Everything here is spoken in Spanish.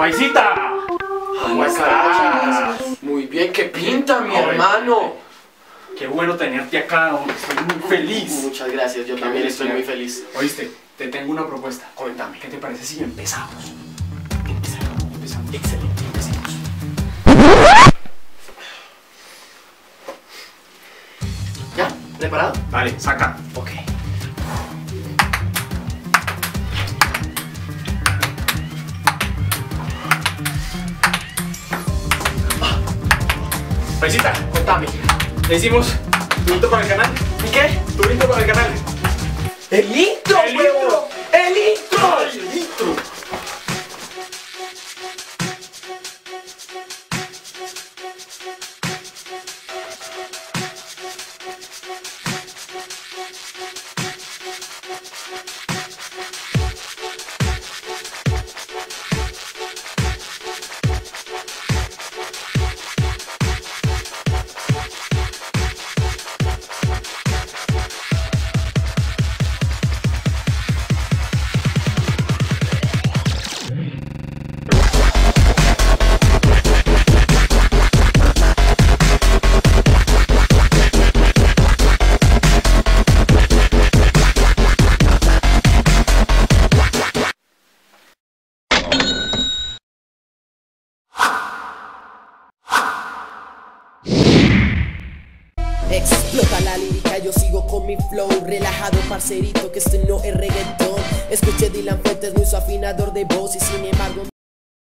¡Paisita! ¿Cómo estás? Muy bien, qué pinta, mi hermano. Qué bueno tenerte acá, hombre. Estoy muy feliz. Muchas gracias, yo también estoy muy feliz. Oíste, te tengo una propuesta. Coméntame. ¿Qué te parece si empezamos? Empezamos. Excelente, empecemos. ¿Ya? ¿Preparado? Vale, saca. Ok. Paisita, contame. Le hicimos tu intro para el canal. ¿Y qué? Tu intro para el canal. ¡El intro, huevo! ¡El intro! ¡El intro! Explota la lírica, yo sigo con mi flow relajado, parcerito, que esto no es reggaetón. Escuché Dylan Fuentes, muy su afinador de voz, y sin embargo